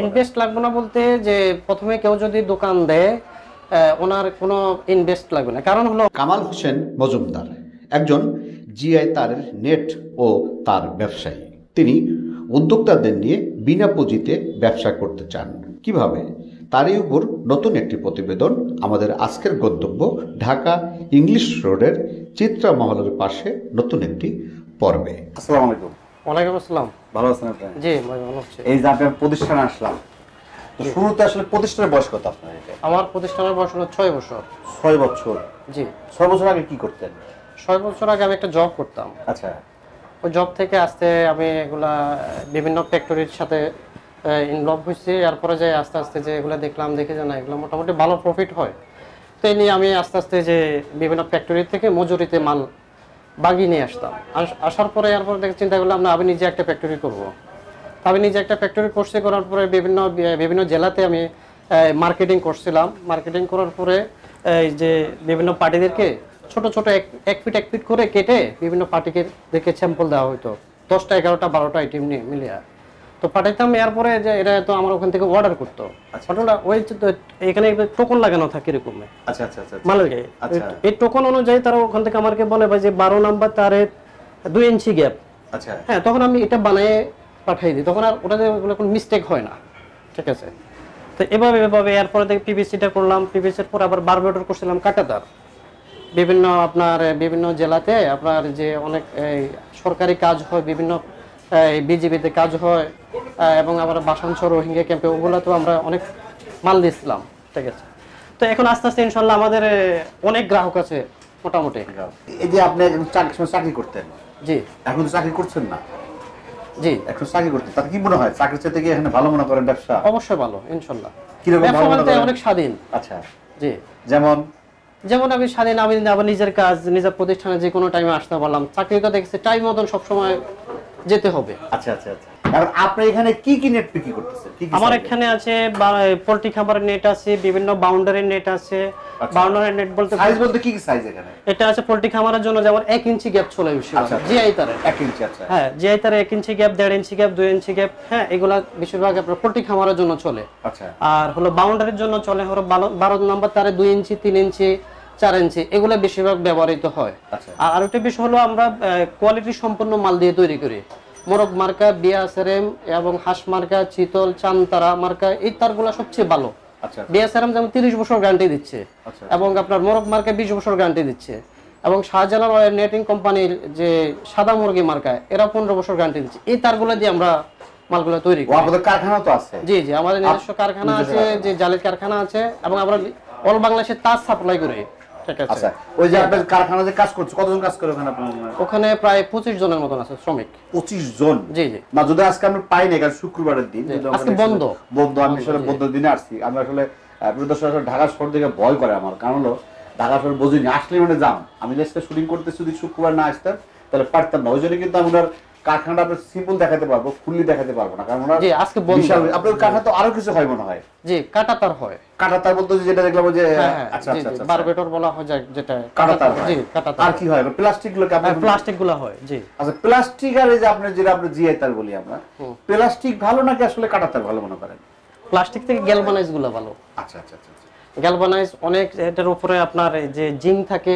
Invest লাগবে না বলতে যে প্রথমে কেউ যদি দোকান দেয় ওনার কোনো ইনভেস্ট লাগবে না, কারণ হলো কামাল হোসেন মজুমদার একজন জিআই তারের নেট ও তার ব্যবসায়ী। তিনি উদ্যোক্তাদের নিয়ে বিনা পুঁজিতে ব্যবসা করতে চান। কিভাবে, তারই উপর নতুন একটি প্রতিবেদন। আমাদের আজকের গন্তব্য ঢাকা ইংলিশ রোডের চিত্রা মহলের পাশে নতুন একটি পর্বে। আসসালামু আলাইকুম। ওয়ালাইকুম আসসালাম। ভালো আছেন আপনি? জি ভালো আছি। এই যে আপনার প্রতিষ্ঠান আসলাম, তো শুরুতে আসলে প্রতিষ্ঠানের বয়স কত আপনার? আমার প্রতিষ্ঠানের বয়স হলো ৬ বছর। ৬ বছর? জি। ৬ বছর আগে কি করতেন? ৬ বছর আগে আমি একটা জব করতাম। আচ্ছা। ওই জব থেকে আসতে আমি এগুলা বিভিন্ন ফ্যাক্টরির সাথে ইনভলভ হয়েছি। এরপরে যে আস্তে আস্তে যে এগুলো দেখলাম, দেখে যে না এগুলো মোটামুটি ভালো প্রফিট হয়, তো এই নিয়ে আমি আস্তে আস্তে যে বিভিন্ন ফ্যাক্টরি থেকে মজুরিতে মাল বাগিয়ে নিয়ে আসতাম। আসার পরে এরপরে দেখে চিন্তা করলাম না আমি নিজে একটা ফ্যাক্টরি করবো। আমি নিজে একটা ফ্যাক্টরি কোর্সে করার পরে বিভিন্ন জেলাতে আমি মার্কেটিং করছিলাম। মার্কেটিং করার পরে এই যে বিভিন্ন পার্টিদেরকে ছোট ছোট এক ফিট করে কেটে বিভিন্ন পার্টিকে স্যাম্পল দেওয়া হতো, 10টা 11টা 12টা আইটেম নিয়ে মিলিয়ে তো পাঠাইতাম। এরপরে যে এরা তো আমার ওখান থেকে অর্ডার করতো, ওই এখানে টোকন লাগানো থাকে এরকমে মালের গায়ে, এই টোকন অনুযায়ী তারা ওখান থেকে আমাকে বলে ভাই যে 12 নাম্বার তারে 2 ইঞ্চি গ্যাপ। আচ্ছা হ্যাঁ, তখন আমি এটা বানিয়ে পাঠিয়ে দিই, তখন আর ওটাতে কোনো মিস্টেক হয় না। ঠিক আছে, তো এভাবে এরপরে থেকে পিভিসিটা করলাম। পিভিসির পর আবার বারবেটর করছিলাম কাটাতার, বিভিন্ন আপনার বিভিন্ন জেলাতে আপনার যে অনেক সরকারি কাজ হয়, বিভিন্ন বিজিবিতে কাজ হয়, এবং আমরা বাসানসোর রোহিঙ্গা ক্যাম্পে ওগুলো তো আমরা অনেক মাল দিয়েছিলাম। ঠিক আছে, তো এখন আস্তে আস্তে ইনশাল্লাহ আমাদের অনেক গ্রাহক আছে মোটামুটি। এই যে আপনি চাকরি করতেন? জি। এখন তো চাকরি করছেন না? জি এখন চাকরি করতে। তাতে কি মনে হয় চাকরির চাইতে এখানে ভালো মনে করেন ব্যবসা? অবশ্যই ভালো ইনশাল্লাহ। কিরকম ভালো মনে করেন? অনেক স্বাধীন। আচ্ছা জি। যেমন আমি স্বাধীন, আমি আবার নিজের কাজ নিজের প্রতিষ্ঠানে যে কোনো টাইমে আসতে পারলাম। চাকরিটা দেখছি টাইম মতন সবসময় যেতে হবে। আচ্ছা আচ্ছা আচ্ছা। আর আপনি এখানে কি কি নেট বিক্রি করতেছেন? আমার এখানে আছে পোল্ট্রি খামারের নেট আছে, বিভিন্ন বাউন্ডারি নেট আছে। বাউন্ডারি নেট বলতে সাইজ বলতে কি কি সাইজ এখানে? এটা আছে পোল্ট্রি খামারের জন্য যেমন 1 ইঞ্চি গ্যাপ চলে বেশি। আচ্ছা জিআই তারে 1 ইঞ্চি? আচ্ছা হ্যাঁ, জিআই তারে 1 inch gap, 1.5 inch gap, 2 inch gap, হ্যাঁ এগুলা বেশিরভাগ আপনার পোল্ট্রি খামারের জন্য চলে। আচ্ছা। আর হলো বাউন্ডারির জন্য চলে হলো 12 নাম্বার তারে 2 ইঞ্চি, 3 ইঞ্চি, 4 ইঞ্চি এগুলা বেশিরভাগ ব্যবহৃত হয়। আর আরেকটা বিষয় হলো আমরা কোয়ালিটি সম্পূর্ণ মাল দিয়ে তৈরি করি। মোরগ মার্কা, বিএসআরএম এবং হাঁস মার্কা, চিতল, চান্তারা মার্কা এই তারগুলো সবচেয়ে ভালো। বিএসআরএম যেমন 30 বছর গ্যারান্টি দিচ্ছে, এবং আপনার মোরগ মার্কা 20 বছর গ্যারান্টি দিচ্ছে, এবং শাহজালাল নেটিং কোম্পানির যে সাদা মুরগি মার্কা এরা 15 বছর গ্যারান্টি দিচ্ছে। এই তারগুলো দিয়ে আমরা মালগুলো তৈরি করি। আমাদের কারখানা তো আছে? জি জি, আমাদের নিজস্ব কারখানা আছে, যে জালের কারখানা আছে, এবং আমরা অল বাংলাদেশে তার সাপ্লাই করি। ঠিক আছে। আচ্ছা, ওই যে আপনাদের কারখানাতে কাজ করছে কতজন কাজ করে ওখানে আপনারা? ওখানে প্রায় 25 জনের মত আছে শ্রমিক। 25 জন? জি জি। না যদি আজকে আমরা পাই না কারণ শুক্রবারের দিন, আজকে বন্ধ। আমি আসলে বন্ধ দিনে আসছি। আমরা আসলে প্রদর্শন ঢাকা শহর থেকে ভয় করে আমার, কারণ হলো ঢাকা শহর বুঝিনি আসলে মানে জাম। আমি আজকে শুটিং করতে যদি শুক্রবার না আসতাম তাহলে পারতাম না। ওই জন্য কিন্তু আমরা কারখানাটা আপনাদের সিম্পল দেখাতে পারবো, ফুললি দেখাতে পারবো না, কারণ জি আজকে বন্ধ। আপনাদের কারখানা তো আরো কিছু হয় মনে হয়? জি কাটাতার হয়। কাটাতার বলতে যেটা দেখলাম যে আচ্ছা আচ্ছা বারবেটর বলা হয় যেটা কাটাতার। জি কাটাতার। আর কি হয়? প্লাস্টিকগুলো কি আপনাদের? প্লাস্টিকগুলো হয় জি। আচ্ছা প্লাস্টিক আর এই যে আপনি যেটা আপনি জিআই তার বলি আমরা, প্লাস্টিক ভালো নাকি আসলে কাটাতার ভালো মনে করেন? প্লাস্টিক থেকে গ্যালভানাইজগুলো ভালো। আচ্ছা আচ্ছা আচ্ছা। গ্যালভানাইজ অনেক, এটার উপরে আপনার যে জিঙ্ক থাকে,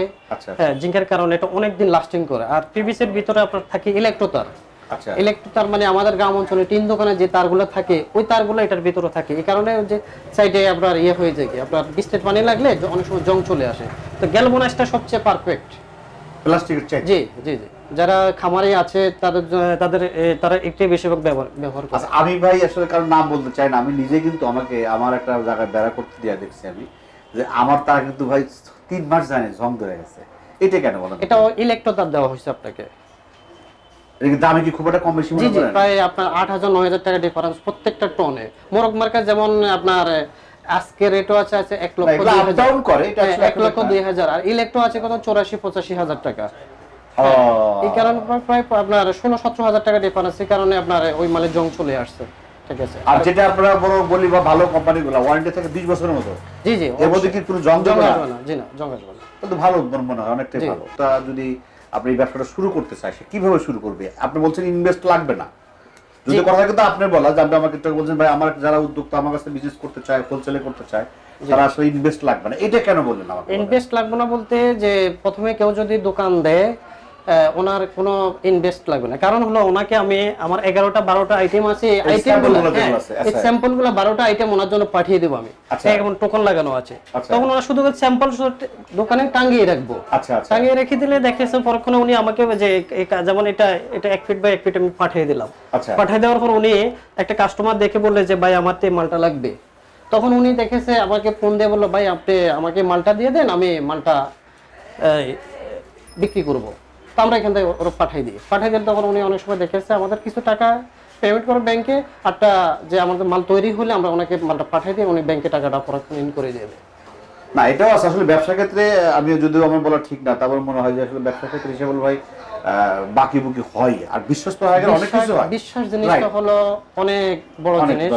হ্যাঁ জিঙ্কের কারণে এটা অনেক দিন লাস্টিং করে। আর পিভিসি এর ভিতরে আপনার থাকে ইলেকট্রোতার। আচ্ছা ইলেকট্রোতার মানে আমাদের গ্রাম অঞ্চলে টিন দোকানে যে তারগুলো থাকে ওই তারগুলো এটার ভিতরে থাকে। এই কারণে যে সাইডে আপনার ইয়ে হয়ে যায় কি আপনার বিস্টেট পানি লাগলে অনেক সময় জং চলে আসে, তো গ্যালভানাইজটা সবচেয়ে পারফেক্ট প্লাস্টিকের চেয়ে। জি জি জি, যারা খামারে আছে তারা একটাই বেশিরভাগ ব্যবহার করে। আচ্ছা আমি ভাই আসলে কারণ নাম বলতে চাই না, আমি নিজে কিন্তু আমাকে আমার একটা জায়গায় বেড়া করতে দেয়া দেখছি আমি, যে আমার তার কিন্তু ভাই 3 মাস জানে জং ধরে গেছে। এটা কেন বলেন? এটা ইলেকট্রোতার দেওয়া হয়েছে আপনাকে। এর দামে কি খুব একটা কম বেশি মনে করেন? প্রায় আপনার 8,000-9,000 টাকা ডিফারেন্স প্রত্যেকটা টনে। মোরগ মার্কা যেমন আপনার আজকে রেটও আছে 1,02,000 করে, এটা 1,02,000, আর ইলেকট্রো আছে কত 84,85,000 টাকা। এই কারণে প্রায় আপনার 16-17,000 টাকা ডিফারেন্স, এই কারণে আপনার ওই মালের জং চলে আসছে। ঠিক আছে। আর যেটা আপনারা বড় বলি বা ভালো কোম্পানিগুলো ওয়ারেন্টি থাকে 20 বছরের মতো। জি জি। এর মধ্যে কি কোনো জং ধরে না? জি না, জং আসবে না। তো ভালো মনে হয়, অনেকটাই ভালো। তা যদি আপনি এই ব্যবসাটা শুরু করতে চাই কিভাবে শুরু করবে? আপনি বলছেন ইনভেস্ট লাগবে না, যদি কথা কিন্তু আপনি বলা যে আপনি আমাকে একটা বলেন ভাই আমার যারা উদ্যোক্তা আমার কাছে বিজনেস করতে চায় হোলসেলে করতে চায় তারা আসলে ইনভেস্ট লাগবে না, এটা কেন বললেন আমাকে? ইনভেস্ট লাগবে না বলতে যে প্রথমে কেউ যদি দোকান দেয় ওনার কোনো ইনভেস্ট লাগবে না, কারণ হলো ওনাকে আমি আমার 11টা 12টা আইটেম আছে, এই স্যাম্পলগুলো 12টা আইটেম ওনার জন্য পাঠিয়ে দেব আমি, এখন টোকন লাগানো আছে, তখন ওনার শুধু স্যাম্পল দোকানে টাঙিয়ে রাখবো, টাঙিয়ে রেখে দিলে দেখেছেন পরক্ষণে উনি আমাকে যে যেমন এটা এটা 1 ফিট বাই 1 ফিট আমি পাঠিয়ে দিলাম, পাঠিয়ে দেওয়ার পর উনি একটা কাস্টমার দেখে বললে যে ভাই আমার তো এই মালটা লাগবে, তখন উনি দেখেছে আমাকে ফোন দিয়ে বললো ভাই আপনি আমাকে মালটা দিয়ে দেন আমি মালটা বিক্রি করবো, আমরা এখান থেকে ওরা পাঠাই দিই, পাঠাই দিলে তখন উনি অনেক সময় দেখেছে আমাদের কিছু টাকা পেমেন্ট করে ব্যাংকে, একটা যে আমাদের মাল তৈরি হলে আমরা ওনাকে মালটা পাঠাই দিই, উনি ব্যাংকে টাকাটা পরিশোধ করে দিয়ে দেয়। না এটাও আসলে ব্যবসা ক্ষেত্রে আমি যদিও আমার বলা ঠিক না, তারপর মনে হয় যে আসলে ব্যবসা ক্ষেত্রে হিসাবল ভাই বাকি বুকি হয় আর বিশ্বস্ত হয় অনেক কিছু হয়। বিশ্বাস জিনিসটা হলো অনেক বড় জিনিস,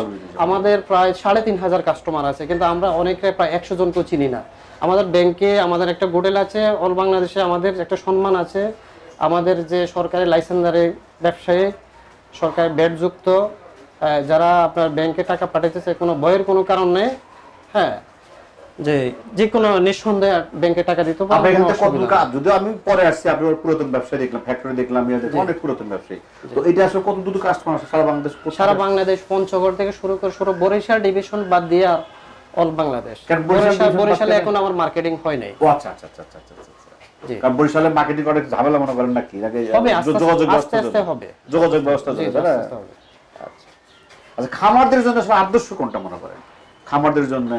আমাদের প্রায় 3500 কাস্টমার আছে কিন্তু আমরা অনেকে প্রায় 100 জনকেও চিনি না। আমাদের ব্যাংকে আমাদের একটা গোডেল আছে, অল বাংলাদেশে আমাদের একটা সম্মান আছে, আমাদের যে সরকারি লাইসেন্সারে ব্যবসায়ী সরকারি ব্যাটযুক্ত যারা আপনার ব্যাংকে টাকা পাঠাইতেছে কোনো ভয়ের কোনো কারণ নেই, হ্যাঁ যে যে কোনো নিঃসন্দেহে ব্যাংকে টাকা দিতে পারবে। যদি আমি পরে আসছি আপনার পুরাতন ব্যবসায়ী দেখলাম, ফ্যাক্টরি দেখলাম, অনেক পুরাতন ব্যবসায়ী, তো এটা আসলে কত দূর কাস্টমার আছে সারা বাংলাদেশ? সারা বাংলাদেশ পঞ্চগড় থেকে শুরু করে পুরো বরিশাল ডিভিশন বাদ দিয়ে অল বাংলাদেশ। বরিশালে এখন আমার মার্কেটিং হয় নাই। ও আচ্ছা আচ্ছা আচ্ছা আচ্ছা বরিশালে মার্কেটিং করে ঝামেলা মনে করেন নাকি? যোগাযোগ ব্যবস্থা হবে, যোগাযোগ ব্যবস্থা হবে। আচ্ছা খামারদের জন্য আদর্শ কোনটা মনে করেন? খামারদের জন্য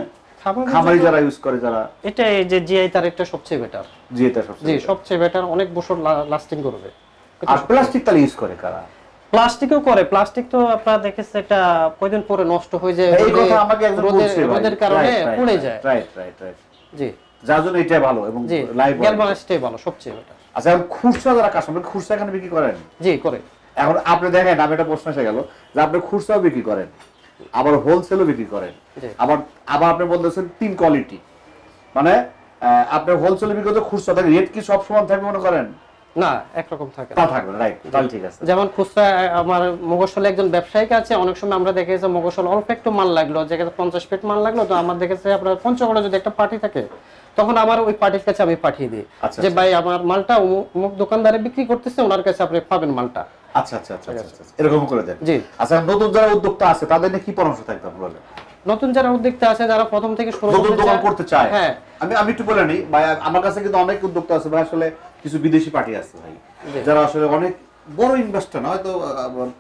খামারি যারা ইউজ করে যারা এটা এই যে জিআই তার একটা সবচেয়ে বেটার, জিআই তার সবচেয়ে সবচেয়ে বেটার, অনেক বছর লাস্টিং করবে। আর প্লাস্টিক তাহলে ইউজ করে কারা? প্লাস্টিকও করে, প্লাস্টিক তো আপনারা দেখেছেন এটা কয়েকদিন পরে নষ্ট হয়ে যায়, এই কথা আমাকে একজন বলছে রোদের কারণে পড়ে যায়। রাইট রাইট রাইট জি, যার জন্য এটা ভালো এবং লাইফ গ্যালভানাইজটাই ভালো সবচেয়ে বেটার। আচ্ছা খুচরা যারা কাস্টমার খুচরা এখানে বিক্রি করেন? জি করে। এখন আপনি দেখেন আমি একটা প্রশ্ন এসে গেল যে আপনি খুচরাও বিক্রি করেন আবার হোলসেলও বিক্রি করেন, আবার আবার আপনি বলতেছেন 3 কোয়ালিটি, মানে আপনি হোলসেল বিক্রি করতে খুচরা থাকে রেট কি সব সমান থাকবে মনে করেন? না একরকম থাকে তা থাকবে। রাইট তাহলে ঠিক আছে। যেমন খুচরা আমার মগসলে একজন ব্যবসায়ী আছে, অনেক সময় আমরা দেখেছি মগসল অল্প একটু মাল লাগলো, যেখানে 50 পেট মাল লাগলো, তো আমার দেখেছে আপনার পঞ্চগড়ে যদি একটা পার্টি থাকে তখন আমার ওই পার্টির কাছে আমি পাঠিয়ে দিই যে ভাই আমার মালটা অমুক দোকানদারে বিক্রি করতেছে ওনার কাছে আপনি পাবেন মালটা। আচ্ছা আচ্ছা আচ্ছা আচ্ছা এরকম করে দেন। জি আচ্ছা নতুন যারা উদ্যোক্তা আছে তাদের জন্য কি পরামর্শ থাকবে আপনি বলেন? নতুন যারা উদ্যোক্তা আছে যারা প্রথম থেকে শুরু করতে চায়, হ্যাঁ আমি একটু বলে নেই ভাই আমার কাছে কিন্তু অনেক উদ্যোক্তা আছে ভাই, আসলে কিছু বিদেশি পার্টি আছে ভাই যারা আসলে অনেক বড় ইনভেস্টর না, হয়তো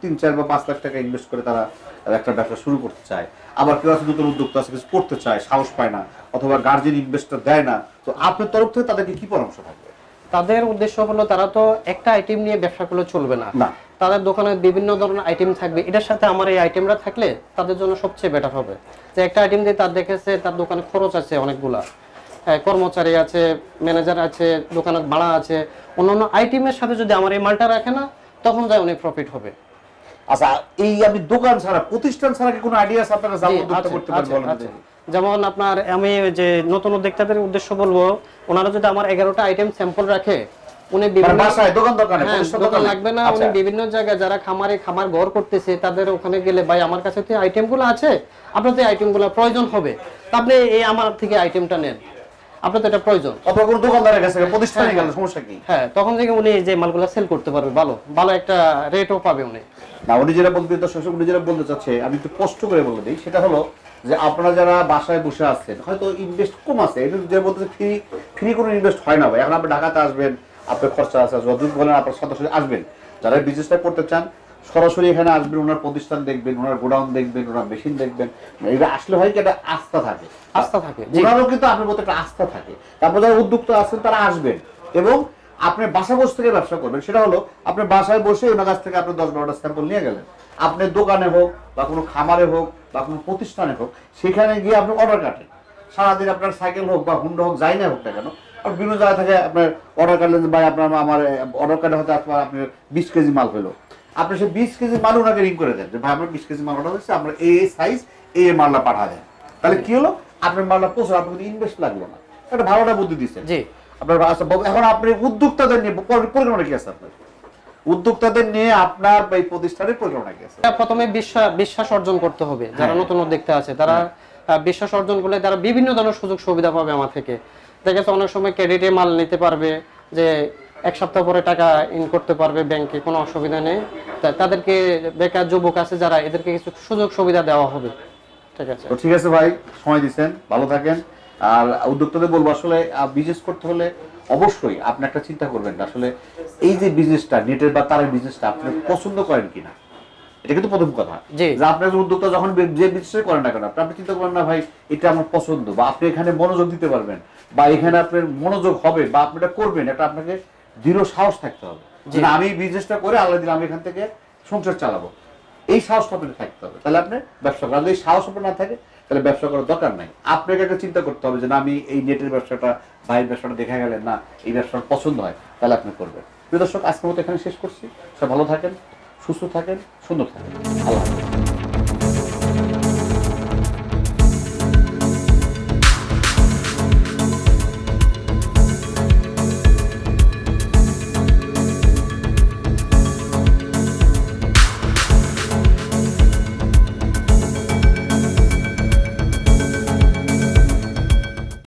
3-4 বা 5 লাখ টাকা ইনভেস্ট করে তারা একটা ব্যবসা শুরু করতে চায়, আবার কেউ আছে নতুন উদ্যোক্তা আছে কিছু করতে চায় সাহস পায় না অথবা গার্জিয়ান ইনভেস্টর দেয় না, তো আপনার তরফ থেকে তাদেরকে কি পরামর্শ থাকবে? তাদের উদ্দেশ্য হলো তারা তো একটা আইটেম নিয়ে ব্যবসা করলে চলবে না, তাদের দোকানে বিভিন্ন ধরনের আইটেম থাকবে, এটার সাথে আমার এই আইটেমরা থাকলে তাদের জন্য সবচেয়ে বেটার হবে। যে একটা আইটেম দিয়ে তার দেখেছে তার দোকানে খরচ আছে অনেকগুলা, কর্মচারী আছে, ম্যানেজার আছে, দোকানের ভাড়া আছে, অন্যান্য আইটেমের সাথে যদি আমার এই মালটা রাখে না তখন যায় অনেক প্রফিট হবে। আচ্ছা এই আমি দোকান ছাড়া প্রতিষ্ঠান ছাড়া কি কোনো আইডিয়া আছে আপনারা করতে পারবেন? যেমন আপনার আমি যে নতুন উদ্যোক্তাদের উদ্দেশ্য বলবো ওনারা যদি আমার 11টা আইটেম স্যাম্পল রাখে উনি বিভিন্ন দোকান লাগবে না, উনি বিভিন্ন জায়গায় যারা খামারে খামার ঘর করতেছে তাদের ওখানে গেলে ভাই আমার কাছে তো আইটেমগুলো আছে আপনার তো আইটেমগুলো প্রয়োজন হবে, আপনি এই আমার থেকে আইটেমটা নেন আপনার তো এটা প্রয়োজন, অথবা কোনো দোকানদারের কাছে প্রতিষ্ঠানে গেল সমস্যা কি? হ্যাঁ তখন থেকে উনি যে মালগুলো সেল করতে পারবে ভালো ভালো একটা রেটও পাবে উনি। না উনি যেটা বলতে দর্শক উনি যেটা বলতে চাচ্ছে আমি একটু কষ্ট করে বলে দিই, সেটা হলো যে আপনারা যারা বাসায় বসে আছেন হয়তো ইনভেস্ট কম আছে, এটা যেটা বলতে ফ্রি ফ্রি কোনো ইনভেস্ট হয় না ভাই, এখন আপনি ঢাকাতে আসবেন আপনার খরচা আছে যতদূর বলেন আপনার সদস্য আসবেন, যারা বিজনেসটা করতে চান সরাসরি এখানে আসবেন, ওনার প্রতিষ্ঠান দেখবেন, ওনার গোডাউন দেখবেন, ওনার মেশিন দেখবেন, এটা আসলে হয় কি একটা আস্থা থাকে, আস্থা থাকে ওনারও কিন্তু আপনার মতো একটা আস্থা থাকে। তারপর যারা উদ্যোক্তা আছেন তারা আসবেন এবং আপনি বাসা বসে থেকে ব্যবসা করবেন, সেটা হলো আপনি বাসায় বসে ওনার কাছ থেকে আপনি 10-12টা স্যাম্পল নিয়ে গেলেন, আপনি দোকানে হোক বা কোনো খামারে হোক বা কোনো প্রতিষ্ঠানে হোক সেখানে গিয়ে আপনি অর্ডার কাটেন, সারাদিন আপনার সাইকেল হোক বা হুন্ডা হোক যাই না হোক না কেন আর বিভিন্ন জায়গা থেকে আপনার অর্ডার কাটলেন ভাই আপনার আমার অর্ডার কার্ডে হয়তো আপনার আপনার 20 কেজি মাল পেলো, আপনি সেই 20 কেজি মাল ওনাকে রিং করে দেন যে ভাই আমার 20 কেজি মাল অর্ডার হয়েছে আমরা এই সাইজ এই মালটা পাঠা দেন, তাহলে কি হলো আপনার মালটা পৌঁছালো আপনার কিন্তু ইনভেস্ট লাগলো না, একটা ভালোটা বুদ্ধি দিচ্ছেন। জি আপনার এখন আপনি উদ্যোক্তাদের নিয়ে পরিকল্পনা কি আছে আপনার? উদ্যোক্তাদের নিয়ে আপনার এই প্রতিষ্ঠানের পরিকল্পনা কি আছে? প্রথমে বিশ্বাস অর্জন করতে হবে, যারা নতুন উদ্যোক্তা আছে তারা বিশ্বাস অর্জন করলে তারা বিভিন্ন ধরনের সুযোগ সুবিধা পাবে আমার থেকে। দেখা যাচ্ছে অনেক সময় ক্রেডিটে মাল নিতে পারবে, যে এক সপ্তাহ পরে টাকা ইন করতে পারবে ব্যাংকে, কোনো অসুবিধা নেই। তাদেরকে বেকার যুবক আছে যারা, এদেরকে কিছু সুযোগ সুবিধা দেওয়া হবে। ঠিক আছে, ঠিক আছে ভাই, সময় দিচ্ছেন, ভালো থাকেন। আর উদ্যোক্তাদের বলবো আসলে বিজনেস করতে হলে অবশ্যই আপনি একটা চিন্তা করবেন আসলে এই যে বিজনেসটা নেটের বা তারের বিজনেসটা আপনি পছন্দ করেন কিনা, এটা কিন্তু প্রথম কথা। যে আপনার উদ্যোক্তা যখন যে বিজনেস করেন না কেন আপনি চিন্তা করেন না ভাই এটা আমার পছন্দ, বা আপনি এখানে মনোযোগ দিতে পারবেন, বা এখানে আপনার মনোযোগ হবে, বা আপনি এটা করবেন, এটা আপনাকে দৃঢ় সাহস থাকতে হবে যে আমি বিজনেসটা করে আলাদা দিন আমি এখান থেকে সংসার চালাবো, এই সাহসটা আপনাকে থাকতে হবে। তাহলে আপনি ব্যবসা করেন, যদি সাহস আপনার না থাকে তাহলে ব্যবসা করার দরকার নাই। আপনাকে একটা চিন্তা করতে হবে যে না আমি এই নেটের ব্যবসাটা বাইরের ব্যবসাটা দেখা গেলেন না এই ব্যবসাটা পছন্দ হয়, তাহলে আপনি করবেন। প্রিয় দর্শক, আজকের মতো এখানে শেষ করছি, সব ভালো থাকেন, সুস্থ থাকেন, সুন্দর থাকেন।